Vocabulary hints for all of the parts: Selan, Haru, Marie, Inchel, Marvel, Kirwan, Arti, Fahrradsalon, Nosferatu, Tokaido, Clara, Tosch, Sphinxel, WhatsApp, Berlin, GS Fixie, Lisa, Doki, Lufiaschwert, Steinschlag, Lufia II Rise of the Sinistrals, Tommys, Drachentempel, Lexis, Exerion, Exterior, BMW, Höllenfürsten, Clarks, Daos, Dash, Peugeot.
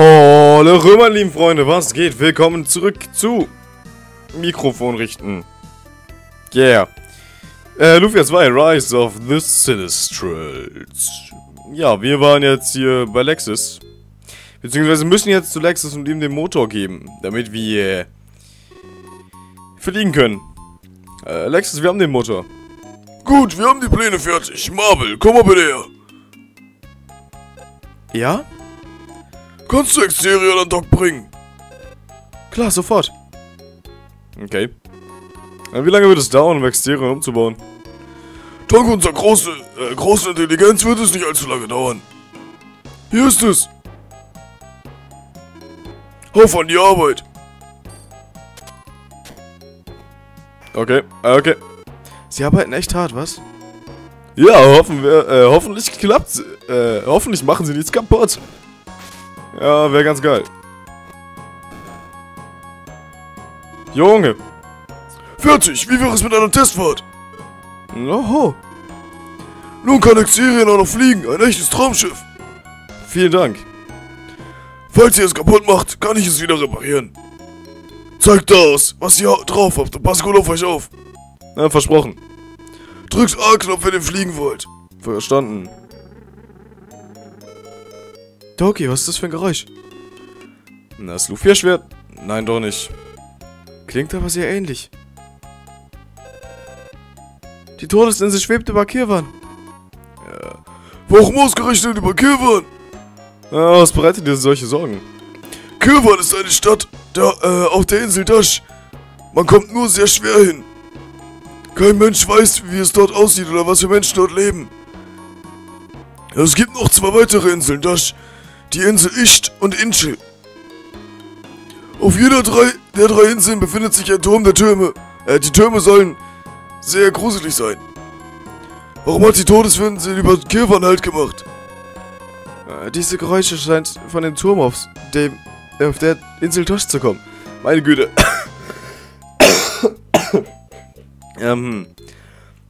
Hallo Römer, lieben Freunde, was geht? Willkommen zurück zu Mikrofon richten. Yeah. Lufia II Rise of the Sinistrals. Ja, wir waren jetzt hier bei Lexis. Beziehungsweise müssen jetzt zu Lexis und ihm den Motor geben, damit wir fliegen können. Lexis, wir haben den Motor. Gut, wir haben die Pläne fertig. Marvel, komm mal bitte her. Ja? Kannst du Exterior an Dock bringen? Klar, sofort. Okay. Wie lange wird es dauern, um Exterior umzubauen? Dank unserer großen Intelligenz wird es nicht allzu lange dauern. Hier ist es. Auf an die Arbeit. Okay, okay. Sie arbeiten echt hart, was? Ja, hoffen wir, hoffentlich klappt's. Hoffentlich machen sie nichts kaputt. Ja, wäre ganz geil. Junge. 40, wie wäre es mit einer Testfahrt? Oho. Nun kann Exerion auch noch fliegen, ein echtes Traumschiff. Vielen Dank. Falls ihr es kaputt macht, kann ich es wieder reparieren. Zeigt Daos, was ihr drauf habt und passt gut auf euch auf. Ja, versprochen. Drückt A-Knopf, wenn ihr fliegen wollt. Verstanden. Doky, was ist das für ein Geräusch? Na, das Lufia-Schwert? Nein, doch nicht. Klingt aber sehr ähnlich. Die Todesinsel schwebt über Kirwan. Ja. Warum ausgerechnet über Kirwan? Ja, was bereitet dir solche Sorgen? Kirwan ist eine Stadt auf der Insel Dash. Man kommt nur sehr schwer hin. Kein Mensch weiß, wie es dort aussieht oder was für Menschen dort leben. Es gibt noch zwei weitere Inseln, Dash. Die Insel Isht und Inchel. Auf jeder der drei Inseln befindet sich ein Turm der Türme. Die Türme sollen sehr gruselig sein. Warum hat die Todesinsel über Kirwan Halt gemacht? Diese Geräusche scheint von dem Turm auf der Insel Tosch zu kommen. Meine Güte.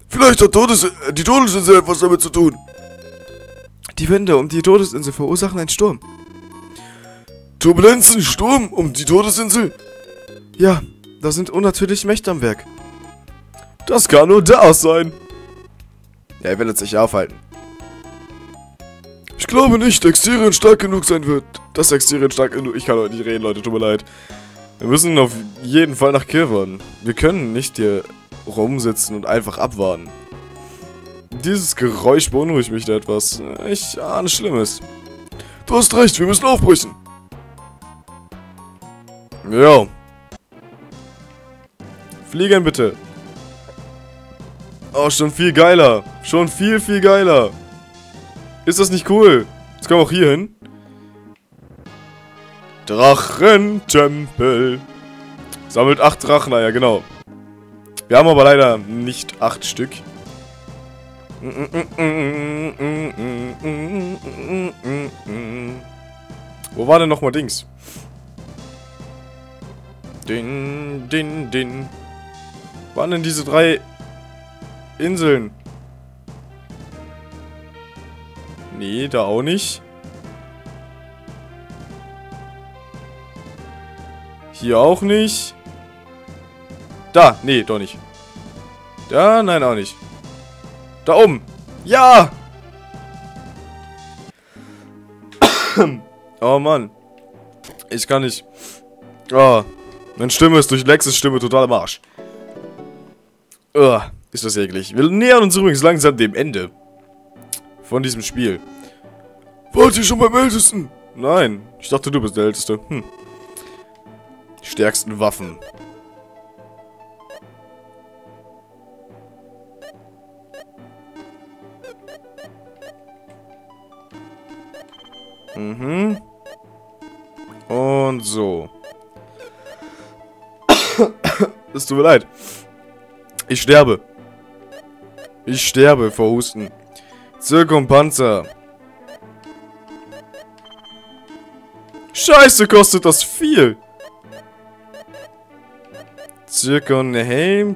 Vielleicht hat die Todesinsel etwas damit zu tun. Die Winde um die Todesinsel verursachen einen Sturm. Turbulenzen, Sturm um die Todesinsel? Ja, da sind unnatürliche Mächte am Werk. Das kann nur Daos sein. Ja, er will jetzt sich aufhalten. Ich glaube nicht, Exterior stark genug sein wird. Das Exterior stark genug... Ich kann heute nicht reden, Leute, tut mir leid. Wir müssen auf jeden Fall nach Kirwan. Wir können nicht hier rumsitzen und einfach abwarten. Dieses Geräusch beunruhigt mich da etwas. Ich ahne Schlimmes. Du hast recht, wir müssen aufbrechen. Ja. Fliegen bitte. Oh, schon viel geiler. Schon viel, viel geiler. Ist das nicht cool? Jetzt kommen wir auch hier hin. Drachentempel. Sammelt 8 Drachen, ja genau. Wir haben aber leider nicht 8 Stück. Wo war denn nochmal Dings? Wo waren denn diese drei Inseln? Nee, da auch nicht. Hier auch nicht. Da, nee, doch nicht. Da, nein, auch nicht. Da oben. Ja! Oh Mann. Ich kann nicht. Oh. Meine Stimme ist durch Lexis Stimme total am Arsch. Oh, ist das eklig. Wir nähern uns übrigens langsam dem Ende. Von diesem Spiel. Wart ihr schon beim Ältesten? Nein. Ich dachte, du bist der Älteste. Hm. Die stärksten Waffen. Mhm. Und so. Es tut mir leid. Ich sterbe. Ich sterbe vor Husten. Zirkumpanzer. Scheiße, kostet das viel. Zirkonhelm,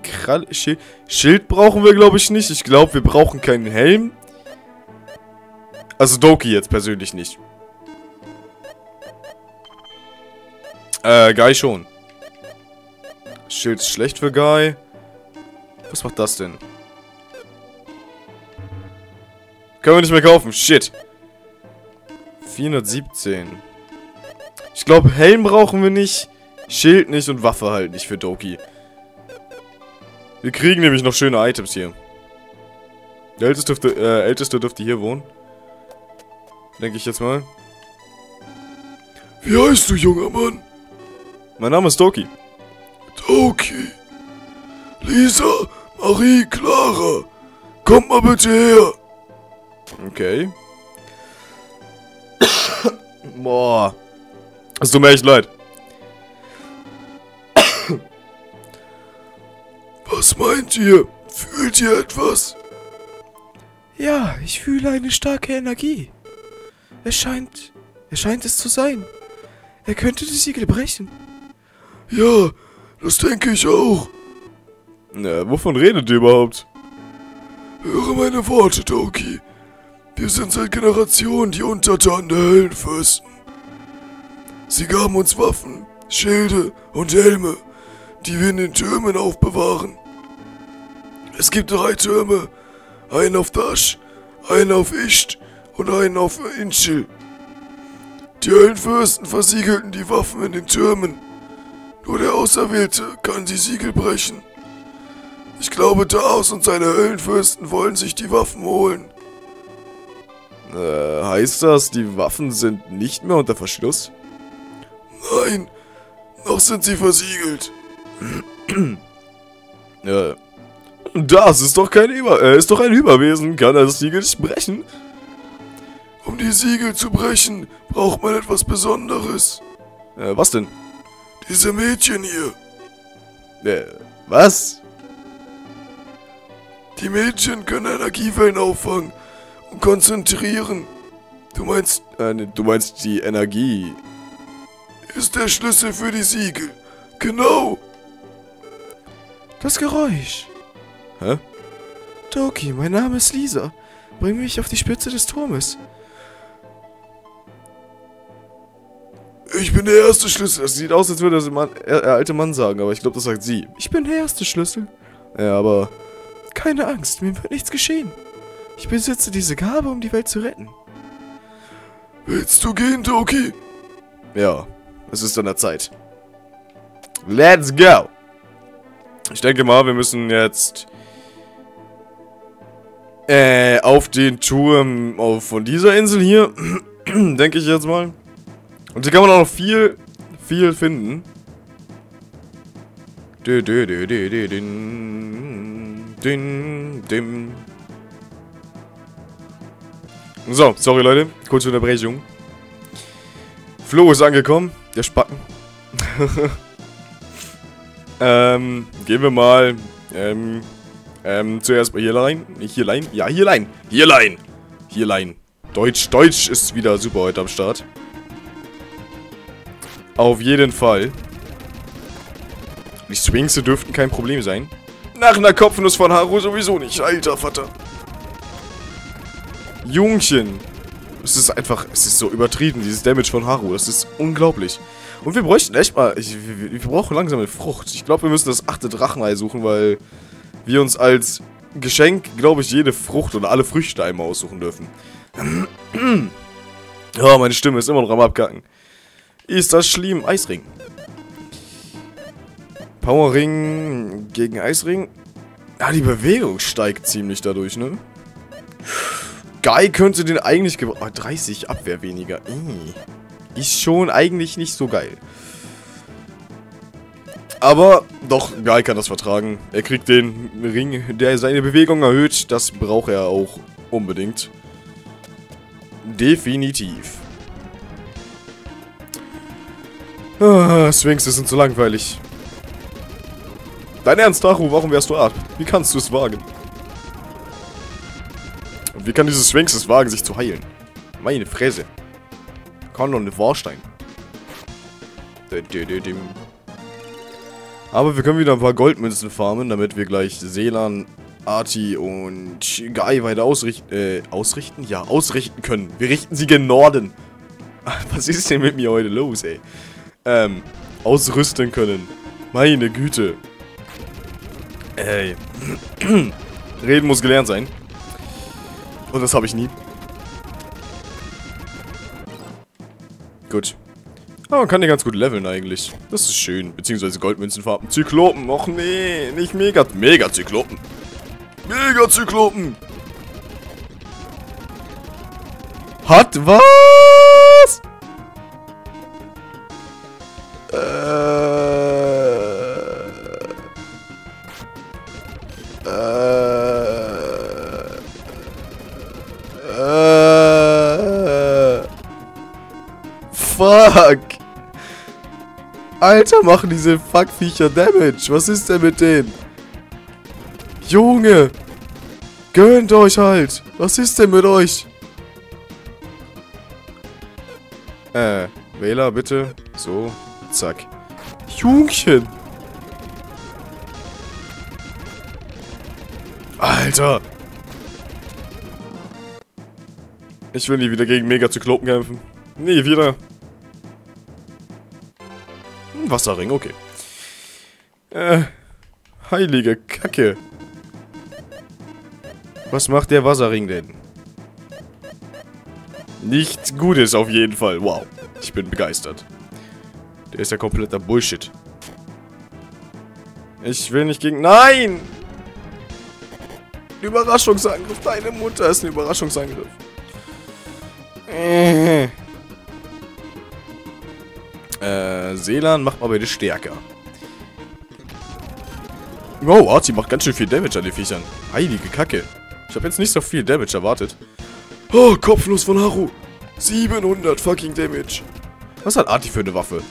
Schild brauchen wir, glaube ich, nicht. Ich glaube, wir brauchen keinen Helm. Also Doki jetzt persönlich nicht. Guy schon. Schild ist schlecht für Guy. Was macht das denn? Können wir nicht mehr kaufen. Shit. 417. Ich glaube, Helm brauchen wir nicht. Schild nicht und Waffe halt nicht für Doki. Wir kriegen nämlich noch schöne Items hier. Der Älteste dürfte hier wohnen. Denke ich jetzt mal. Wie heißt du, junger Mann? Mein Name ist Doki. Doki. Lisa, Marie, Clara. Kommt mal bitte her. Okay. Boah. Es tut mir echt leid. Was meint ihr? Fühlt ihr etwas? Ja, ich fühle eine starke Energie. Er scheint es zu sein. Er könnte die Siegel brechen. Ja, das denke ich auch. Na, wovon redet ihr überhaupt? Höre meine Worte, Doki. Wir sind seit Generationen die Untertanen der Höllenfürsten. Sie gaben uns Waffen, Schilde und Helme, die wir in den Türmen aufbewahren. Es gibt 3 Türme, einen auf Dash, einen auf Isht und einen auf Inchel. Die Höllenfürsten versiegelten die Waffen in den Türmen. Nur der Auserwählte kann die Siegel brechen. Ich glaube, Daos und seine Höllenfürsten wollen sich die Waffen holen. Heißt das, die Waffen sind nicht mehr unter Verschluss? Nein, noch sind sie versiegelt. Das ist doch ein Überwesen. Kann er das Siegel nicht brechen? Um die Siegel zu brechen, braucht man etwas Besonderes. Was denn? Diese Mädchen hier. Was? Die Mädchen können Energiewellen auffangen und konzentrieren. Du meinst die Energie. Ist der Schlüssel für die Siegel. Genau. Das Geräusch. Hä? Doki, mein Name ist Lisa. Bring mich auf die Spitze des Turmes. Ich bin der erste Schlüssel. Das sieht aus, als würde der alte Mann sagen, aber ich glaube, das sagt sie. Ich bin der erste Schlüssel. Ja, aber... Keine Angst, mir wird nichts geschehen. Ich besitze diese Gabe, um die Welt zu retten. Willst du gehen, Doki? Ja, es ist an der Zeit. Let's go! Ich denke mal, wir müssen jetzt... auf den Turm von dieser Insel hier. Denke ich jetzt mal. Und hier kann man auch noch viel, viel finden. So, sorry Leute, kurze Unterbrechung. Flo ist angekommen, der Spacken. Gehen wir mal zuerst mal hier rein. Deutsch ist wieder super heute am Start. Auf jeden Fall. Die Sphinxel dürften kein Problem sein. Nach einer Kopfnuss von Haru sowieso nicht. Alter Vater. Jungchen. Es ist so übertrieben, dieses Damage von Haru. Das ist unglaublich. Und wir bräuchten echt mal... Wir brauchen langsam eine Frucht. Ich glaube, wir müssen das 8. Drachenei suchen, weil wir uns als Geschenk, glaube ich, jede Frucht oder alle Früchte einmal aussuchen dürfen. Oh, meine Stimme ist immer noch am Abkacken. Ist das schlimm? Eisring. Powerring gegen Eisring. Ja, die Bewegung steigt ziemlich dadurch, ne? Guy könnte den eigentlich gebrauchen. Oh, 30 Abwehr weniger. Ist schon eigentlich nicht so geil. Aber doch, Guy kann das vertragen. Er kriegt den Ring, der seine Bewegung erhöht. Das braucht er auch unbedingt. Definitiv. Ah, Sphinx sind so langweilig. Dein Ernst, Haru, warum wärst du ab? Wie kannst du es wagen? Und wie kann dieses Sphinx es wagen, sich zu heilen? Meine Fresse. Kann doch eine Warstein. Aber wir können wieder ein paar Goldmünzen farmen, damit wir gleich Selan, Arti und Guy weiter ausrichten können. Wir richten sie gen Norden. Was ist denn mit mir heute los, ey? ausrüsten können. Meine Güte. Ey. Reden muss gelernt sein. Und das habe ich nie. Gut. Aber man kann den ganz gut leveln eigentlich. Das ist schön. Beziehungsweise Goldmünzenfarben. Zyklopen. Och nee. Nicht mega. Mega-Zyklopen. Mega-Zyklopen. Hat was? Fuck. Alter, machen diese Fuck-Viecher Damage. Was ist denn mit denen? Junge. Gönnt euch halt. Was ist denn mit euch? Wähler, bitte. So, zack. Jungchen. Alter. Ich will nie wieder gegen Mega-Zyklopen kämpfen. Nie wieder. Wasserring, okay. Heilige Kacke. Was macht der Wasserring denn? Nichts Gutes auf jeden Fall. Wow. Ich bin begeistert. Der ist ja kompletter Bullshit. Ich will nicht gegen... Nein! Überraschungsangriff. Deine Mutter ist ein Überraschungsangriff. Selan, macht mal bitte stärker. Wow, Arti macht ganz schön viel Damage an den Viechern. Heilige Kacke. Ich habe jetzt nicht so viel Damage erwartet. Oh, kopflos von Haru. 700 fucking Damage. Was hat Arti für eine Waffe?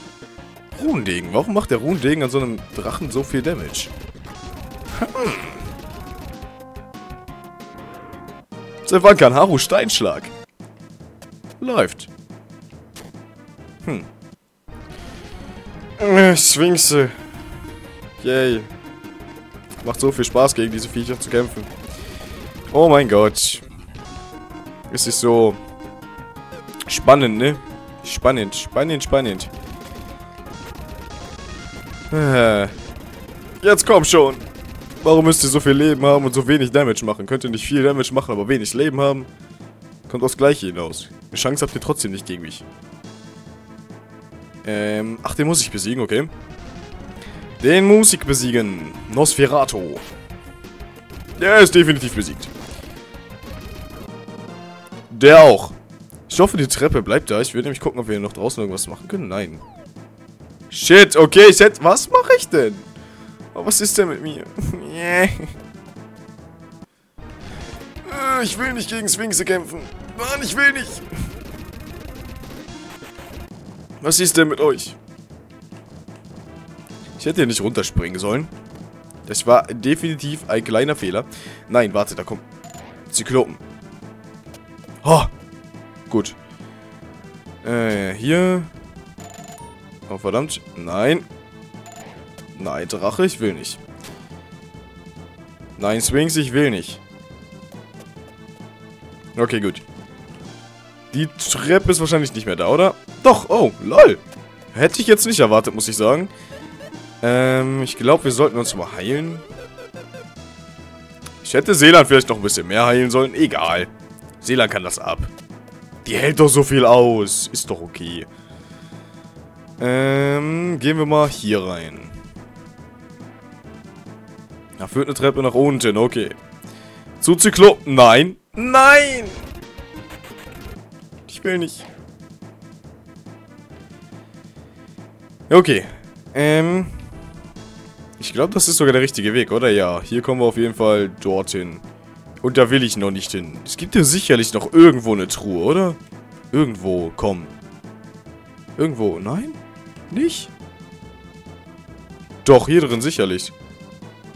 Runendegen. Warum macht der Runendegen an so einem Drachen so viel Damage? Seit wann kann Haru Steinschlag? Läuft. Sphinxel. Yay. Macht so viel Spaß, gegen diese Viecher zu kämpfen. Oh mein Gott. Es ist so... spannend, ne? Spannend, spannend, spannend. Jetzt komm schon. Warum müsst ihr so viel Leben haben und so wenig Damage machen? Könnt ihr nicht viel Damage machen, aber wenig Leben haben? Kommt aufs Gleiche hinaus. Eine Chance habt ihr trotzdem nicht gegen mich. Ach, den muss ich besiegen, okay. Den muss ich besiegen. Nosferatu. Der ist definitiv besiegt. Der auch. Ich hoffe, die Treppe bleibt da. Ich will nämlich gucken, ob wir hier noch draußen irgendwas machen können. Nein. Shit, okay, ich hätte... Was mache ich denn? Oh, was ist denn mit mir? Ich will nicht gegen Sphinxe kämpfen. Mann, ich will nicht... Was ist denn mit euch? Ich hätte hier nicht runterspringen sollen. Das war definitiv ein kleiner Fehler. Nein, warte, da kommt Zyklopen. Oh, gut. Hier. Oh, verdammt. Nein. Nein, Drache, ich will nicht. Nein, Sphinx, ich will nicht. Okay, gut. Die Treppe ist wahrscheinlich nicht mehr da, oder? Doch, oh, lol. Hätte ich jetzt nicht erwartet, muss ich sagen. Ich glaube, wir sollten uns mal heilen. Ich hätte Selan vielleicht noch ein bisschen mehr heilen sollen. Egal. Selan kann das ab. Die hält doch so viel aus. Ist doch okay. Gehen wir mal hier rein. Da führt eine Treppe nach unten, okay. Zu Zyklopen. Nein. Nein! Ich will nicht. Okay. Ich glaube, das ist sogar der richtige Weg, oder? Ja, hier kommen wir auf jeden Fall dorthin. Und da will ich noch nicht hin. Es gibt ja sicherlich noch irgendwo eine Truhe, oder? Irgendwo, komm. Irgendwo, nein? Nicht? Doch, hier drin sicherlich.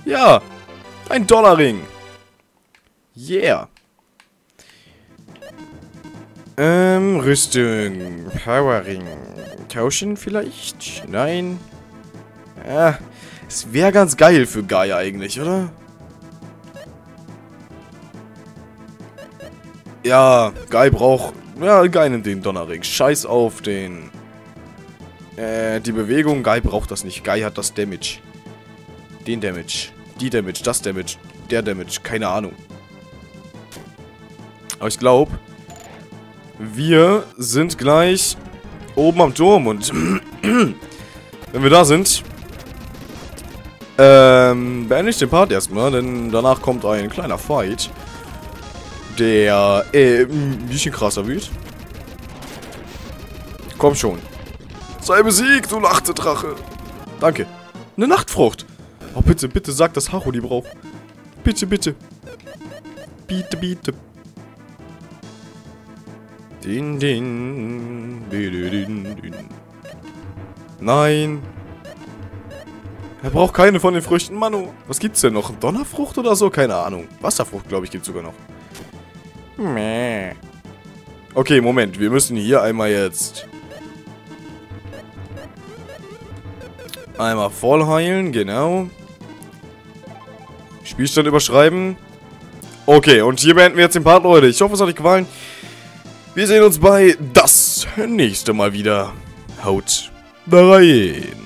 Ja! Ein Dollarring! Yeah! Rüstung, Powerring, tauschen vielleicht? Nein. Ja, es wäre ganz geil für Guy eigentlich, oder? Ja, Guy nimmt den Donnerring. Scheiß auf den Die Bewegung, Guy braucht das nicht. Guy hat das Damage. Den Damage. Die Damage, das Damage, der Damage, keine Ahnung. Aber ich glaube, wir sind gleich oben am Turm und wenn wir da sind, beende ich den Part erstmal, denn danach kommt ein kleiner Fight, der ein bisschen krasser wird. Komm schon. Sei besiegt, du Lachtedrache. Danke. Eine Nachtfrucht. Oh, bitte, bitte sag, dass Haru die braucht. Bitte, bitte. Bitte, bitte. Din, din. Din, din, din. Nein. Er braucht keine von den Früchten, Manu. Was gibt's denn noch? Donnerfrucht oder so? Keine Ahnung. Wasserfrucht, glaube ich, gibt's sogar noch. Meh. Okay, Moment. Wir müssen hier einmal jetzt... Einmal voll heilen, genau. Spielstand überschreiben. Okay, und hier beenden wir jetzt den Part, Leute. Ich hoffe, es hat euch gefallen. Wir sehen uns bei das nächste Mal wieder. Haut rein.